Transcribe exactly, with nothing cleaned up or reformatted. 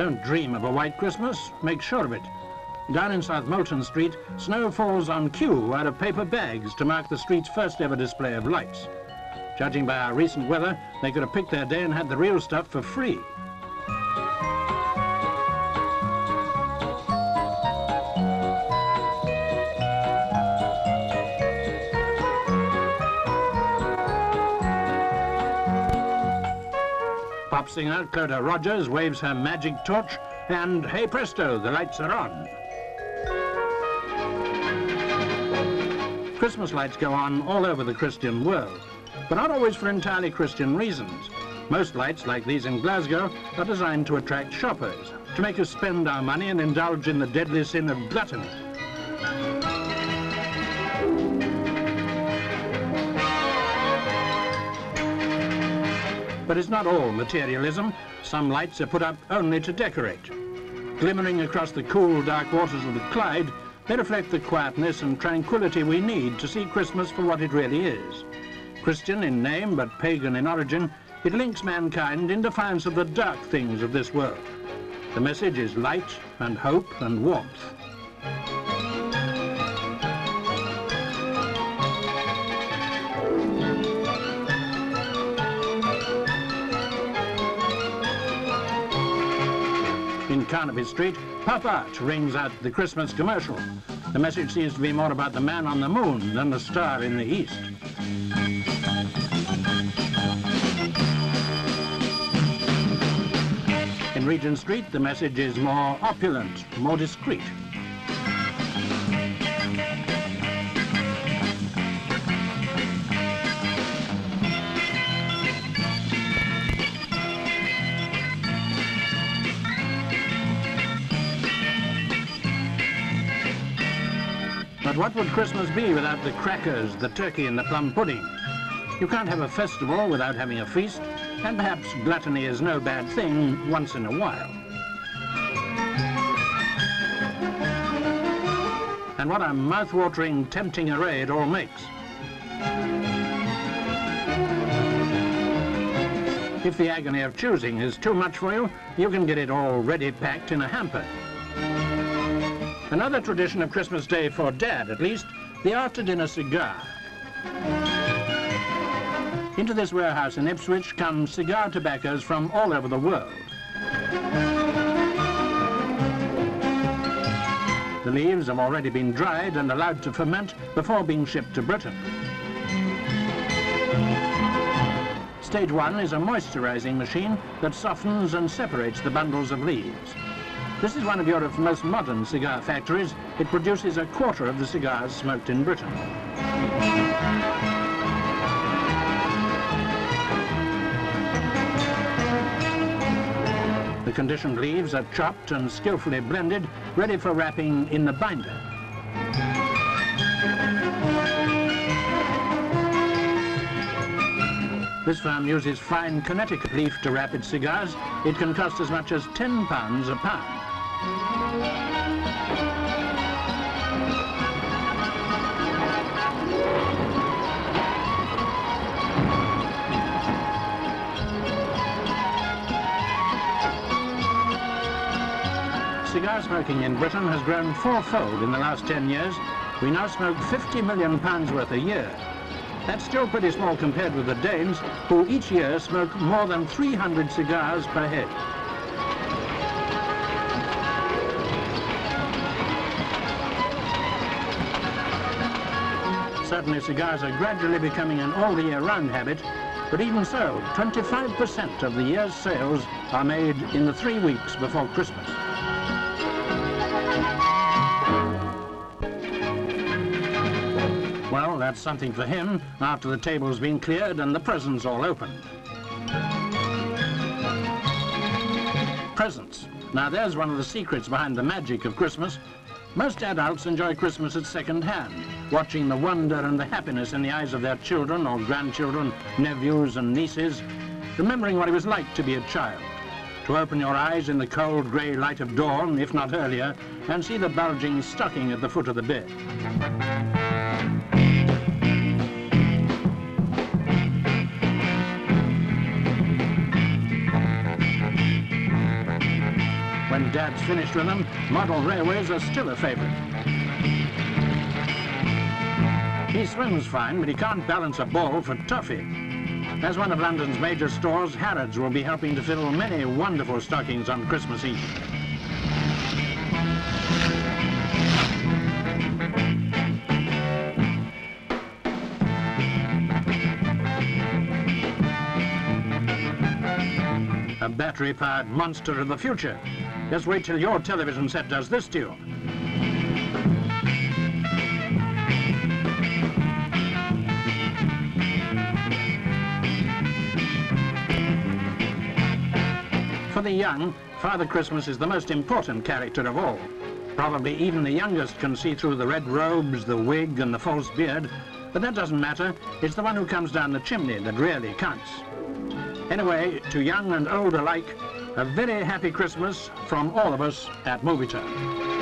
Don't dream of a white Christmas, make sure of it. Down in South Molton Street, snow falls on cue out of paper bags to mark the street's first ever display of lights. Judging by our recent weather, they could have picked their day and had the real stuff for free. Pop singer Clodagh Rogers waves her magic torch and, hey presto, the lights are on. Christmas lights go on all over the Christian world, but not always for entirely Christian reasons. Most lights, like these in Glasgow, are designed to attract shoppers, to make us spend our money and indulge in the deadly sin of gluttony. But it's not all materialism. Some lights are put up only to decorate. Glimmering across the cool, dark waters of the Clyde, they reflect the quietness and tranquility we need to see Christmas for what it really is. Christian in name, but pagan in origin, it links mankind in defiance of the dark things of this world. The message is light and hope and warmth. In Carnaby Street, pop art rings out the Christmas commercial. The message seems to be more about the man on the moon than the star in the east. In Regent Street, the message is more opulent, more discreet. But what would Christmas be without the crackers, the turkey and the plum pudding? You can't have a festival without having a feast, and perhaps gluttony is no bad thing once in a while. And what a mouth-watering, tempting array it all makes. If the agony of choosing is too much for you, you can get it all ready packed in a hamper. Another tradition of Christmas Day for Dad, at least, the after-dinner cigar. Into this warehouse in Ipswich come cigar tobaccos from all over the world. The leaves have already been dried and allowed to ferment before being shipped to Britain. Stage one is a moisturizing machine that softens and separates the bundles of leaves. This is one of Europe's most modern cigar factories. It produces a quarter of the cigars smoked in Britain. The conditioned leaves are chopped and skillfully blended, ready for wrapping in the binder. This firm uses fine Connecticut leaf to wrap its cigars. It can cost as much as ten pounds a pound. Cigar smoking in Britain has grown fourfold in the last ten years. We now smoke fifty million pounds worth a year. That's still pretty small compared with the Danes, who each year smoke more than three hundred cigars per head. Certainly cigars are gradually becoming an all-year-round habit, but even so, twenty-five percent of the year's sales are made in the three weeks before Christmas. Well, that's something for him after the table's been cleared and the presents all opened. Presents. Now there's one of the secrets behind the magic of Christmas. Most adults enjoy Christmas at second hand, watching the wonder and the happiness in the eyes of their children or grandchildren, nephews and nieces, remembering what it was like to be a child, to open your eyes in the cold grey light of dawn, if not earlier, and see the bulging stocking at the foot of the bed. When Dad's finished with them, model railways are still a favorite. He swims fine, but he can't balance a ball for toffee. As one of London's major stores, Harrods will be helping to fill many wonderful stockings on Christmas Eve. A battery-powered monster of the future. Just wait till your television set does this to you. For the young, Father Christmas is the most important character of all. Probably even the youngest can see through the red robes, the wig, and the false beard, but that doesn't matter. It's the one who comes down the chimney that really counts. Anyway, to young and old alike, a very happy Christmas from all of us at Movietone.